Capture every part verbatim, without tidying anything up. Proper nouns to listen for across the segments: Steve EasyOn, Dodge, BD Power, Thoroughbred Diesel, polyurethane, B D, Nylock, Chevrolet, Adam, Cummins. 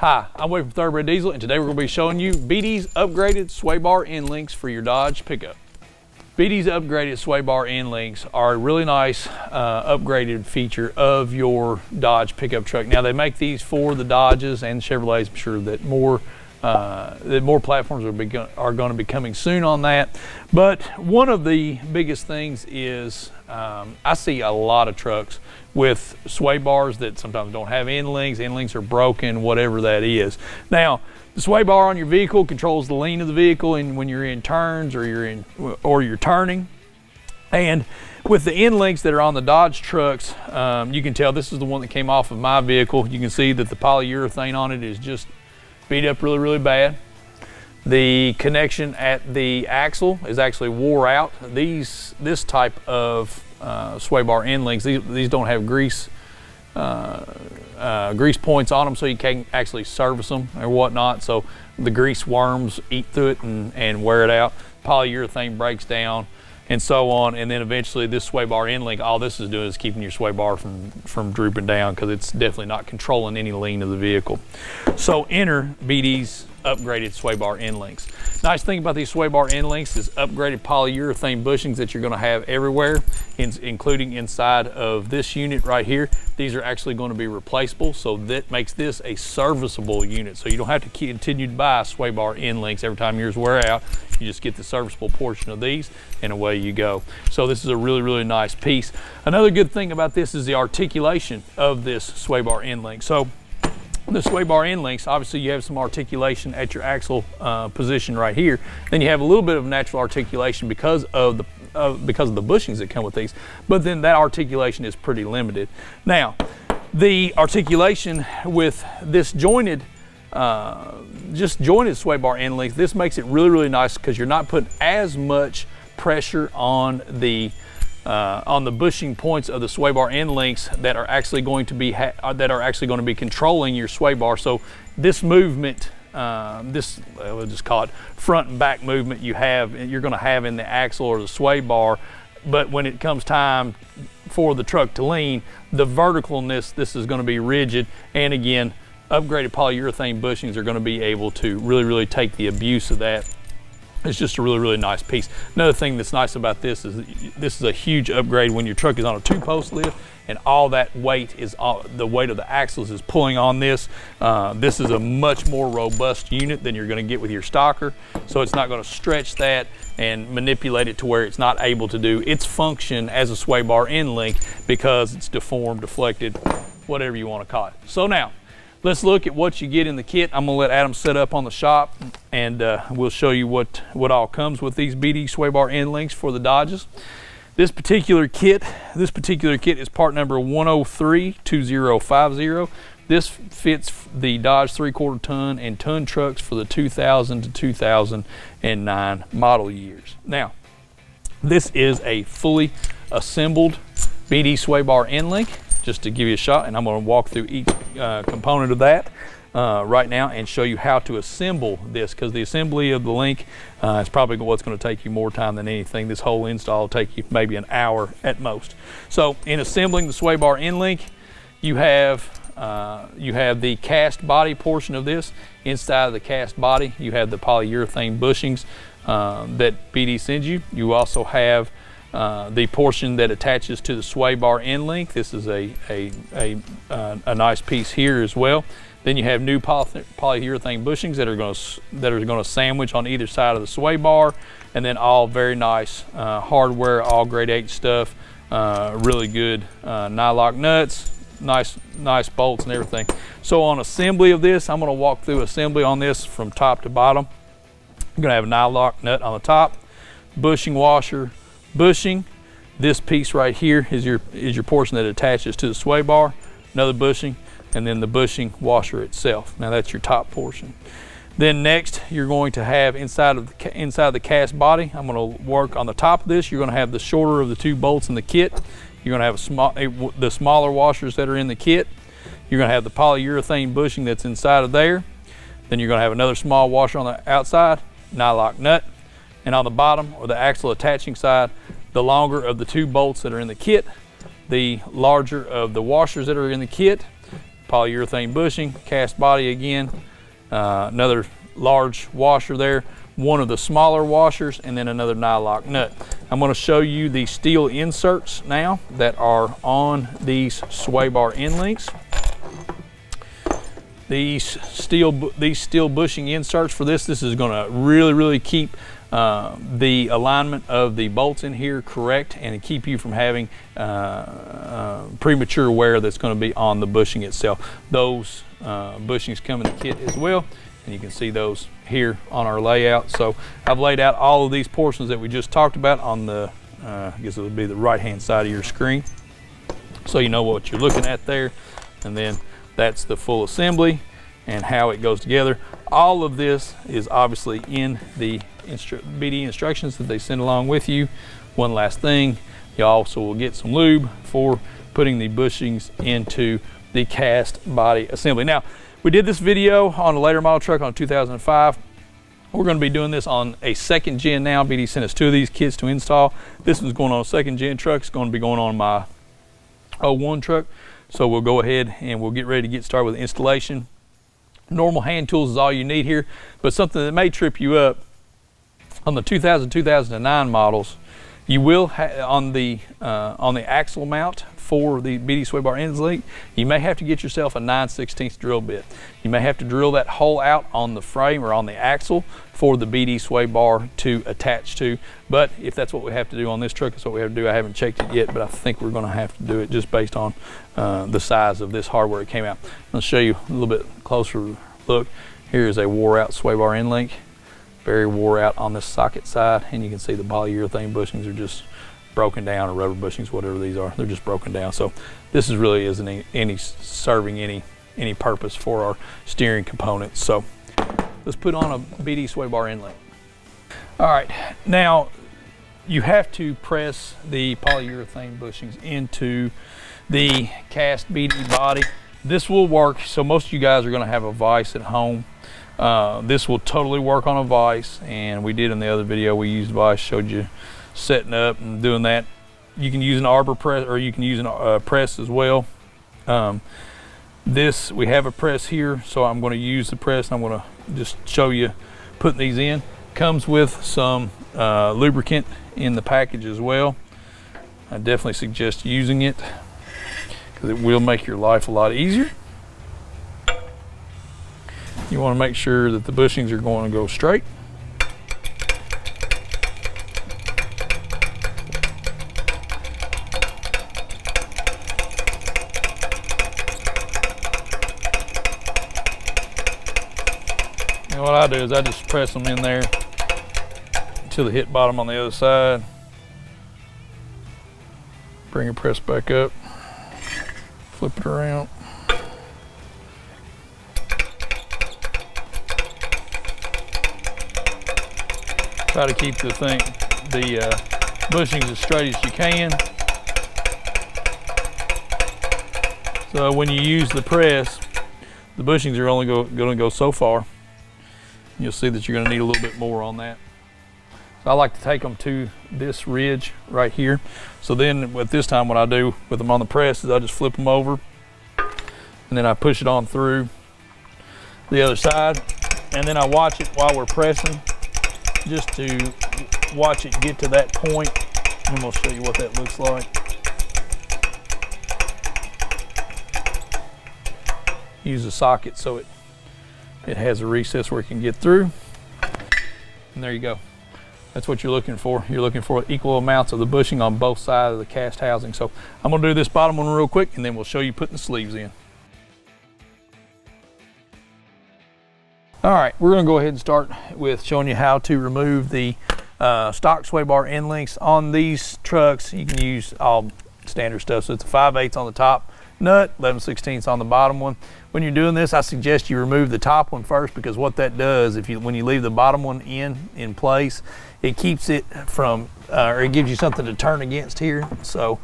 Hi, I'm Wade from Thoroughbred Diesel, and today we're going to be showing you B D's upgraded sway bar end links for your Dodge pickup. B D's upgraded sway bar end links are a really nice uh, upgraded feature of your Dodge pickup truck. Now they make these for the Dodges and Chevrolets. I'm sure that more uh, that more platforms are, be are going to be coming soon on that. But one of the biggest things is um, I see a lot of trucks with sway bars that sometimes don't have end links, end links are broken, whatever that is. Now, the sway bar on your vehicle controls the lean of the vehicle, and when you're in turns or you're in or you're turning, and with the end links that are on the Dodge trucks, um, you can tell this is the one that came off of my vehicle. You can see that the polyurethane on it is just beat up really, really bad. The connection at the axle is actually wore out. These, this type of Uh, sway bar end links, these, these don't have grease uh, uh, grease points on them, so you can't actually service them or whatnot, so the grease worms eat through it and, and wear it out. Polyurethane breaks down and so on, and then eventually this sway bar end link, all this is doing is keeping your sway bar from, from drooping down, because it's definitely not controlling any lean of the vehicle. So enter B D's upgraded sway bar end links. Nice thing about these sway bar end links is upgraded polyurethane bushings that you're going to have everywhere, in, including inside of this unit right here. These are actually going to be replaceable, so that makes this a serviceable unit. So you don't have to continue to buy sway bar end links every time yours wear out. You just get the serviceable portion of these and away you go. So this is a really, really nice piece. Another good thing about this is the articulation of this sway bar end link. So the sway bar end links, obviously you have some articulation at your axle uh, position right here. Then you have a little bit of natural articulation because of the uh, because of the bushings that come with these, but then that articulation is pretty limited. Now, the articulation with this jointed uh, just jointed sway bar end links, this makes it really, really nice, because you're not putting as much pressure on the Uh, on the bushing points of the sway bar end links that are actually going to be ha that are actually going to be controlling your sway bar. So this movement, uh, this uh, we'll just call it front and back movement, you have you're going to have in the axle or the sway bar. But when it comes time for the truck to lean, the verticalness, this is going to be rigid, and again, upgraded polyurethane bushings are going to be able to really, really take the abuse of that. It's just a really, really nice piece. Another thing that's nice about this is this is a huge upgrade when your truck is on a two-post lift and all that weight is, all, the weight of the axles is pulling on this. Uh, this is a much more robust unit than you're gonna get with your stocker. So it's not gonna stretch that and manipulate it to where it's not able to do its function as a sway bar end link, because it's deformed, deflected, whatever you wanna call it. So now, let's look at what you get in the kit. I'm gonna let Adam set up on the shop, and uh, we'll show you what, what all comes with these B D sway bar end links for the Dodges. This particular kit, this particular kit is part number one oh three two oh five oh. This fits the Dodge three-quarter ton and ton trucks for the two thousand to two thousand nine model years. Now, this is a fully assembled B D sway bar end link, just to give you a shot, and I'm gonna walk through each uh, component of that uh, right now and show you how to assemble this, because the assembly of the link uh, is probably what's gonna take you more time than anything. This whole install will take you maybe an hour at most. So in assembling the sway bar end link, you have uh, you have the cast body portion of this. Inside of the cast body, you have the polyurethane bushings uh, that B D sends you. You also have Uh, the portion that attaches to the sway bar end link. This is a, a, a, uh, a nice piece here as well. Then you have new poly polyurethane bushings that are going to that are going to sandwich on either side of the sway bar, and then all very nice uh, hardware, all grade H stuff, uh, really good uh, nylock nuts, nice nice bolts and everything. So on assembly of this, I'm going to walk through assembly on this from top to bottom. I'm going to have a nylock nut on the top, bushing washer, bushing. This piece right here is your is your portion that attaches to the sway bar, another bushing, and then the bushing washer itself. Now that's your top portion. Then next, you're going to have inside of the inside of the cast body, I'm going to work on the top of this. You're going to have the shorter of the two bolts in the kit. You're going to have a small a, the smaller washers that are in the kit. You're going to have the polyurethane bushing that's inside of there. Then you're going to have another small washer on the outside, nylock nut. And on the bottom, or the axle attaching side, the longer of the two bolts that are in the kit, the larger of the washers that are in the kit, polyurethane bushing, cast body again, uh, another large washer there, one of the smaller washers, and then another nylock nut. I'm going to show you the steel inserts now that are on these sway bar end links. These steel, these steel bushing inserts for this, this is going to really, really keep uh, the alignment of the bolts in here correct and keep you from having uh, uh, premature wear that's going to be on the bushing itself. Those uh, bushings come in the kit as well. And you can see those here on our layout. So I've laid out all of these portions that we just talked about on the, uh, I guess it would be the right-hand side of your screen. So you know what you're looking at there. And then that's the full assembly and how it goes together. All of this is obviously in the instru B D instructions that they send along with you. One last thing, you also will get some lube for putting the bushings into the cast body assembly. Now, we did this video on a later model truck on two thousand five. We're going to be doing this on a second gen now. B D sent us two of these kits to install. This one's going on a second gen truck. It's going to be going on my oh one truck. So we'll go ahead and we'll get ready to get started with the installation. Normal hand tools is all you need here, but something that may trip you up on the two thousand, two thousand nine models, you will ha on the uh, on the axle mount for the B D sway bar ends link, you may have to get yourself a nine sixteenths drill bit. You may have to drill that hole out on the frame or on the axle for the B D sway bar to attach to. But if that's what we have to do on this truck, that's what we have to do. I haven't checked it yet, but I think we're going to have to do it just based on uh, the size of this hardware it came out. I'll show you a little bit closer look. Here is a wore out sway bar end link. Very wore out on this socket side, and you can see the polyurethane bushings are just broken down, or rubber bushings, whatever these are, they're just broken down. So this is really isn't any, any serving any any purpose for our steering components. So let's put on a B D sway bar inlet. All right, now you have to press the polyurethane bushings into the cast B D body. This will work. So most of you guys are going to have a vise at home. Uh, this will totally work on a vise, and we did in the other video we used vise, showed you setting up and doing that. You can use an arbor press, or you can use a uh, press as well. Um, this, we have a press here, so I'm going to use the press, and I'm going to just show you putting these in. Comes with some uh, lubricant in the package as well. I definitely suggest using it because it will make your life a lot easier. You want to make sure that the bushings are going to go straight. And what I do is I just press them in there until they hit bottom on the other side. Bring your press back up, flip it around. Try to keep the thing, the uh, bushings as straight as you can. So when you use the press, the bushings are only go, going to go so far. You'll see that you're going to need a little bit more on that. So I like to take them to this ridge right here. So then at this time what I do with them on the press is I just flip them over and then I push it on through the other side, and then I watch it while we're pressing, just to watch it get to that point, and I'm going to show you what that looks like. Use a socket so it, it has a recess where it can get through. And there you go. That's what you're looking for. You're looking for equal amounts of the bushing on both sides of the cast housing. So I'm going to do this bottom one real quick, and then we'll show you putting the sleeves in. All right, we're gonna go ahead and start with showing you how to remove the uh, stock sway bar end links on these trucks. You can use all standard stuff. So it's a five eighths on the top nut, eleven sixteenths on the bottom one. When you're doing this, I suggest you remove the top one first, because what that does, if you when you leave the bottom one in in place, it keeps it from, uh, or it gives you something to turn against here. So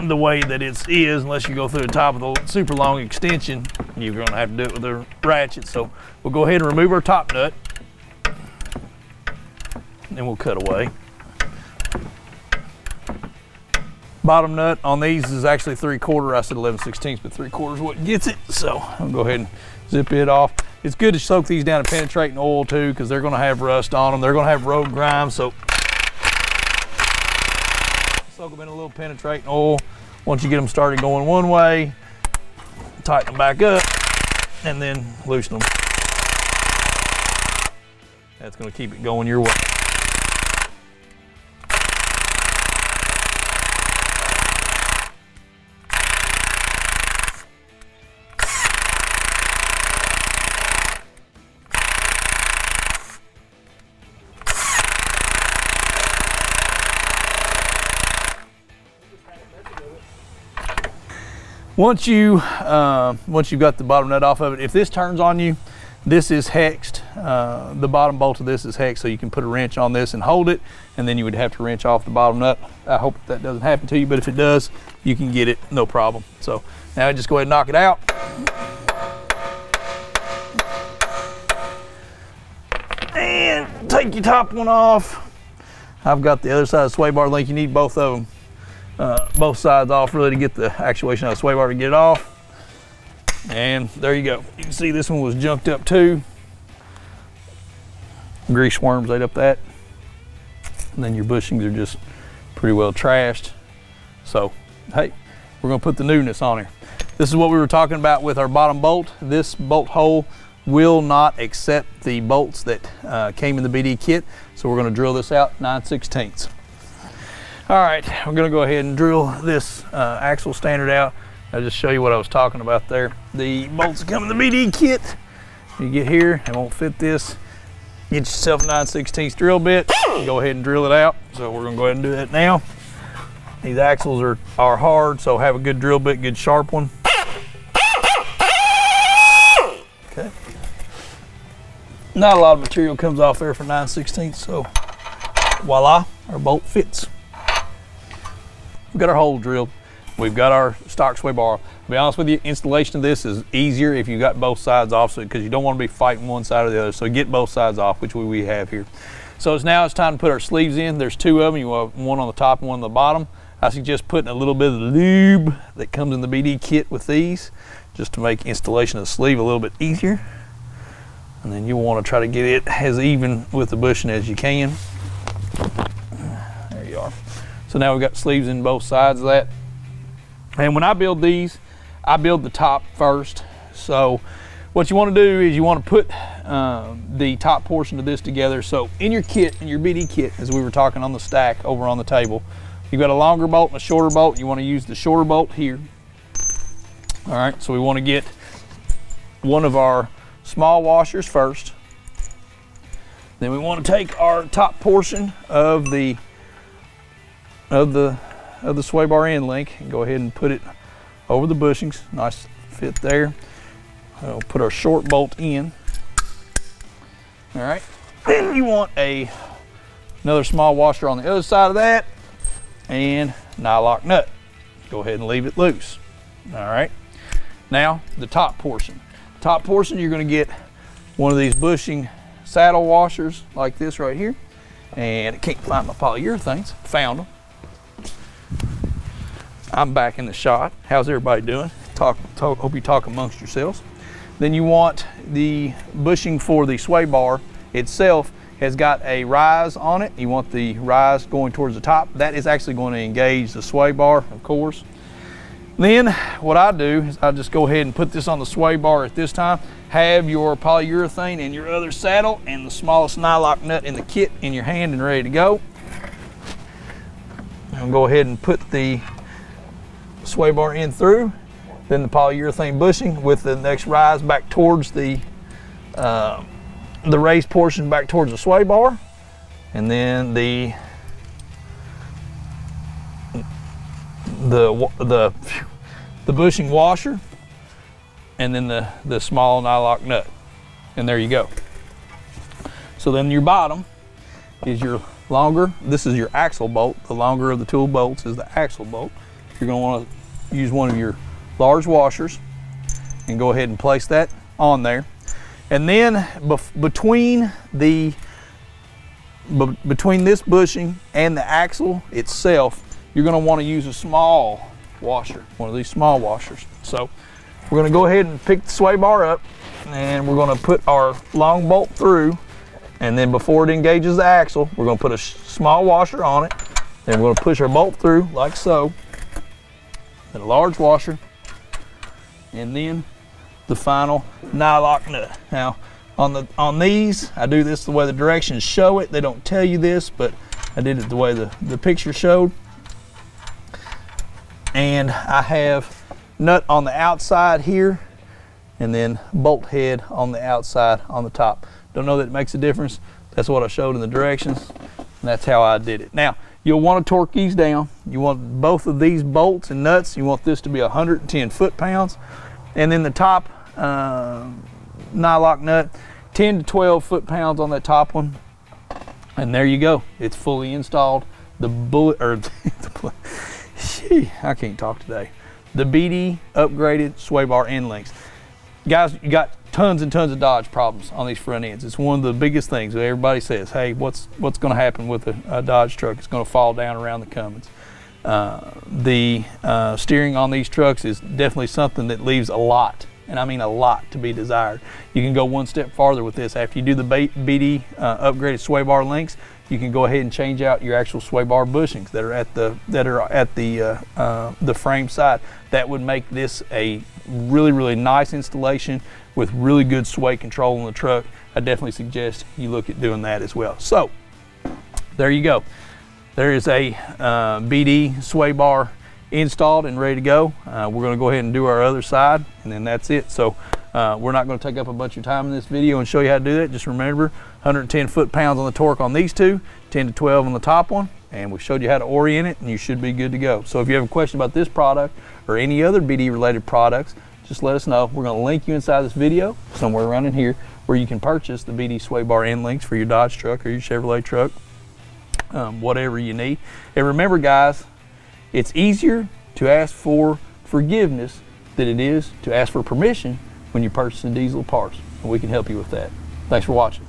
the way that it is, unless you go through the top of the super long extension, you're going to have to do it with a ratchet. So we'll go ahead and remove our top nut, and then we'll cut away. Bottom nut on these is actually three quarter. I said eleven sixteenths, but three quarters what gets it. So I'll go ahead and zip it off. It's good to soak these down and penetrate in oil too, because they're going to have rust on them. They're going to have road grime. So soak them in a little penetrating oil. Once you get them started going one way, tighten them back up and then loosen them. That's going to keep it going your way. Once you uh, once you've got the bottom nut off of it, if this turns on you, this is hexed. Uh, the bottom bolt of this is hexed, so you can put a wrench on this and hold it, and then you would have to wrench off the bottom nut. I hope that doesn't happen to you, but if it does, you can get it, no problem. So now just go ahead and knock it out. And take your top one off. I've got the other side of the sway bar link. You need both of them. Uh, both sides off really to get the actuation out of the sway bar to get it off. And there you go. You can see this one was junked up too. Grease worms ate up that. And then your bushings are just pretty well trashed. So, hey, we're gonna put the newness on here. This is what we were talking about with our bottom bolt. This bolt hole will not accept the bolts that uh, came in the B D kit. So we're gonna drill this out nine sixteenths. All right, we're gonna go ahead and drill this uh, axle standard out. I'll just show you what I was talking about there. The bolts come in the B D kit. You get here, it won't fit this. Get yourself a nine sixteenths drill bit. Go ahead and drill it out. So we're gonna go ahead and do that now. These axles are, are hard, so have a good drill bit, good sharp one. Okay. Not a lot of material comes off there for nine sixteenths, so voila, our bolt fits. We've got our hole drilled. We've got our stock sway bar. To be honest with you, installation of this is easier if you got both sides off, because so, you don't want to be fighting one side or the other. So get both sides off, which we have here. So it's now it's time to put our sleeves in. There's two of them. You want one on the top and one on the bottom. I suggest putting a little bit of the lube that comes in the B D kit with these, just to make installation of the sleeve a little bit easier. And then you want to try to get it as even with the bushing as you can. There you are. So now we've got sleeves in both sides of that. And when I build these, I build the top first. So what you want to do is you want to put uh, the top portion of this together. So in your kit, in your B D kit, as we were talking on the stack over on the table, you've got a longer bolt and a shorter bolt. You want to use the shorter bolt here. All right, so we want to get one of our small washers first. Then we want to take our top portion of the of the of the sway bar end link and go ahead and put it over the bushings. Nice fit there. I'll put our short bolt in. All right, then you want a another small washer on the other side of that and nylock nut. Go ahead and leave it loose. All right, now the top portion. Top portion, you're going to get one of these bushing saddle washers like this right here. And I can't find my polyurethanes. Found them. I'm back in the shot. How's everybody doing? Talk, talk, hope you talk amongst yourselves. Then you want the bushing for the sway bar itself has got a rise on it. You want the rise going towards the top. That is actually going to engage the sway bar, of course. Then what I do is I just go ahead and put this on the sway bar at this time. Have your polyurethane and your other saddle and the smallest nylock nut in the kit in your hand and ready to go. I'll go ahead and put the sway bar in through, then the polyurethane bushing with the next rise back towards the uh, the raised portion back towards the sway bar, and then the the the the bushing washer, and then the the small nylock nut, and there you go. So then your bottom is your longer. This is your axle bolt. The longer of the tool bolts is the axle bolt. You're going to want to use one of your large washers and go ahead and place that on there. And then bef between the be between this bushing and the axle itself, you're going to want to use a small washer, one of these small washers. So we're going to go ahead and pick the sway bar up, and we're going to put our long bolt through, and then before it engages the axle, we're going to put a small washer on it. Then we're going to push our bolt through like so, then a large washer, and then the final nylock nut. Now on the on these, I do this the way the directions show it. They don't tell you this, but I did it the way the, the picture showed. And I have nut on the outside here, and then bolt head on the outside on the top. Don't know that it makes a difference. That's what I showed in the directions, and that's how I did it. Now, you'll want to torque these down. You want both of these bolts and nuts, you want this to be one hundred ten foot-pounds, and then the top uh, nylock nut, ten to twelve foot-pounds on that top one, and there you go. It's fully installed. The bullet, or the, gee, I can't talk today. The B D upgraded sway bar end links. Guys, you got tons and tons of Dodge problems on these front ends. It's one of the biggest things that everybody says, hey, what's what's gonna happen with a, a Dodge truck? It's gonna fall down around the Cummins. Uh, the uh, steering on these trucks is definitely something that leaves a lot, and I mean a lot, to be desired. You can go one step farther with this. After you do the B D uh, upgraded sway bar links, you can go ahead and change out your actual sway bar bushings that are at the that are at the uh, uh, the frame side. That would make this a really really nice installation with really good sway control on the truck. I definitely suggest you look at doing that as well. So there you go. There is a uh, B D sway bar installed and ready to go. Uh, we're going to go ahead and do our other side, and then that's it. So. Uh, we're not going to take up a bunch of time in this video and show you how to do that. Just remember, one hundred ten foot-pounds on the torque on these two, ten to twelve on the top one, and we showed you how to orient it, and you should be good to go. So if you have a question about this product or any other B D-related products, just let us know. We're going to link you inside this video, somewhere around in here, where you can purchase the B D sway bar end links for your Dodge truck or your Chevrolet truck, um, whatever you need. And remember, guys, it's easier to ask for forgiveness than it is to ask for permission when you purchase diesel parts, and we can help you with that. Thanks for watching.